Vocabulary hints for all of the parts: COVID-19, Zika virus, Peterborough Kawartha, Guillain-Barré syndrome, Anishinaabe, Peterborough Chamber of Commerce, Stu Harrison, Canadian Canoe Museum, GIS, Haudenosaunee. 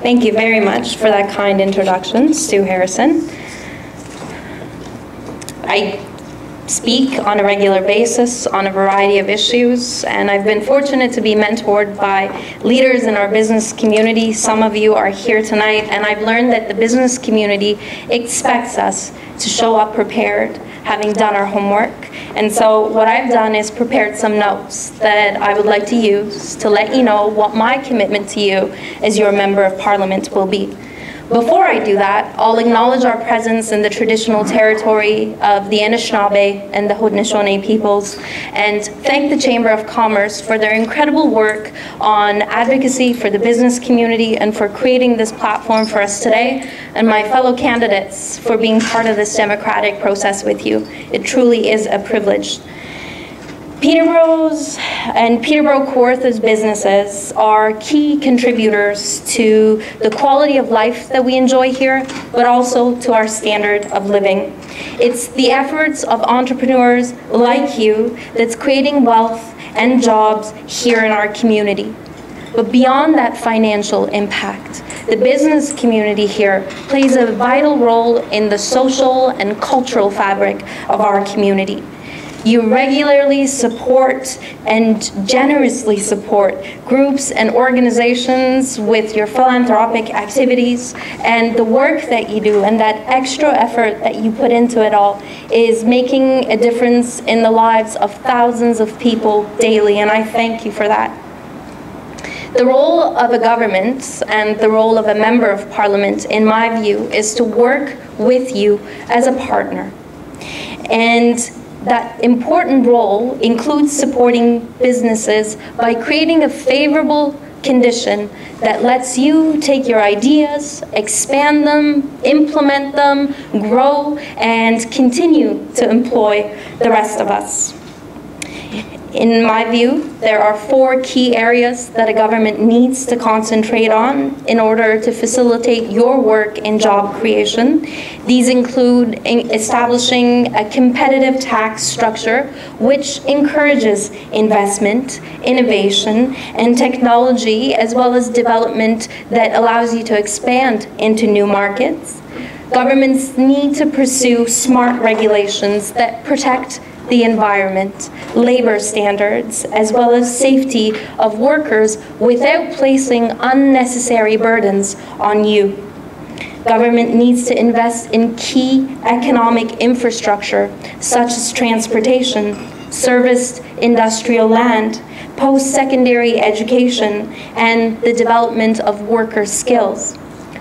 Thank you very much for that kind introduction, Stu Harrison. I speak on a regular basis on a variety of issues, and I've been fortunate to be mentored by leaders in our business community. Some of you are here tonight, and I've learned that the business community expects us to show up prepared, having done our homework. And so what I've done is prepared some notes that I would like to use to let you know what my commitment to you as your Member of Parliament will be. Before I do that, I'll acknowledge our presence in the traditional territory of the Anishinaabe and the Haudenosaunee peoples, and thank the Chamber of Commerce for their incredible work on advocacy for the business community and for creating this platform for us today, and my fellow candidates for being part of this democratic process with you. It truly is a privilege. Peterborough's and Peterborough Kawartha's businesses are key contributors to the quality of life that we enjoy here, but also to our standard of living. It's the efforts of entrepreneurs like you that's creating wealth and jobs here in our community. But beyond that financial impact, the business community here plays a vital role in the social and cultural fabric of our community. You regularly support and generously support groups and organizations with your philanthropic activities, and the work that you do and that extra effort that you put into it all is making a difference in the lives of thousands of people daily, and I thank you for that. The role of a government and the role of a Member of Parliament, in my view, is to work with you as a partner. And that important role includes supporting businesses by creating a favorable condition that lets you take your ideas, expand them, implement them, grow, and continue to employ the rest of us. In my view, there are four key areas that a government needs to concentrate on in order to facilitate your work in job creation. These include establishing a competitive tax structure which encourages investment, innovation, and technology, as well as development that allows you to expand into new markets. Governments need to pursue smart regulations that protect the environment, labor standards, as well as safety of workers without placing unnecessary burdens on you. Government needs to invest in key economic infrastructure such as transportation, serviced industrial land, post-secondary education, and the development of worker skills.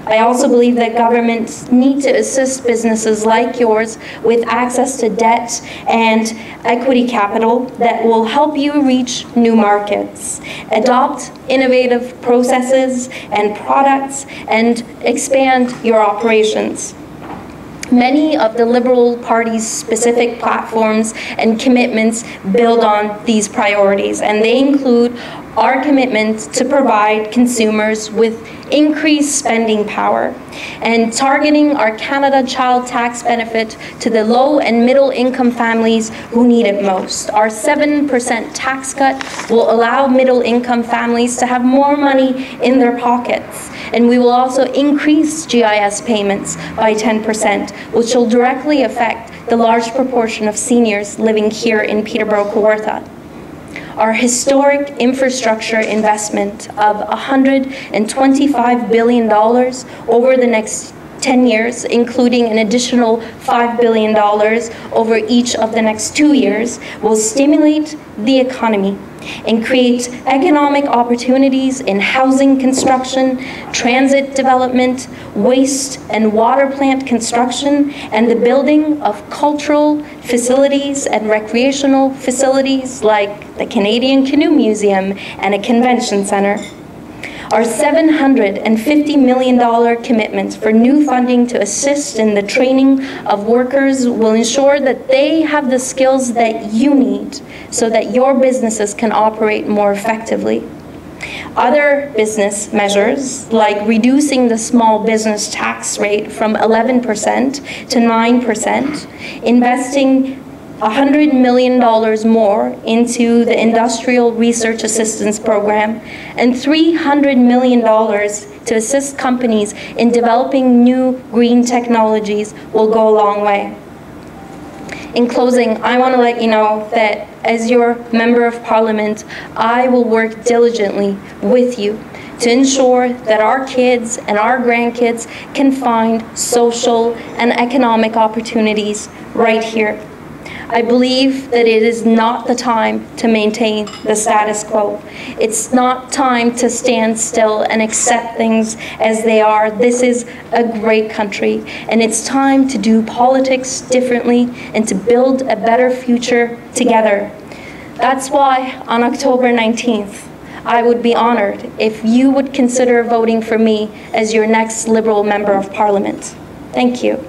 I also believe that governments need to assist businesses like yours with access to debt and equity capital that will help you reach new markets, adopt innovative processes and products, and expand your operations. Many of the Liberal Party's specific platforms and commitments build on these priorities, and they include our commitment to provide consumers with increased spending power and targeting our Canada Child Tax benefit to the low and middle income families who need it most. Our 7% tax cut will allow middle income families to have more money in their pockets, and we will also increase GIS payments by 10%, which will directly affect the large proportion of seniors living here in Peterborough Kawartha. Our historic infrastructure investment of $125 billion over the next 10 years, including an additional $5 billion over each of the next 2 years, will stimulate the economy and create economic opportunities in housing construction, transit development, waste and water plant construction, and the building of cultural facilities and recreational facilities like the Canadian Canoe Museum and a convention center. Our $750 million commitment for new funding to assist in the training of workers will ensure that they have the skills that you need so that your businesses can operate more effectively. Other business measures, like reducing the small business tax rate from 11% to 9%, investing $100 million more into the Industrial Research Assistance Program and $300 million to assist companies in developing new green technologies will go a long way. In closing, I want to let you know that as your Member of Parliament, I will work diligently with you to ensure that our kids and our grandkids can find social and economic opportunities right here. I believe that it is not the time to maintain the status quo. It's not time to stand still and accept things as they are. This is a great country, and it's time to do politics differently and to build a better future together. That's why on October 19th, I would be honored if you would consider voting for me as your next Liberal Member of Parliament. Thank you.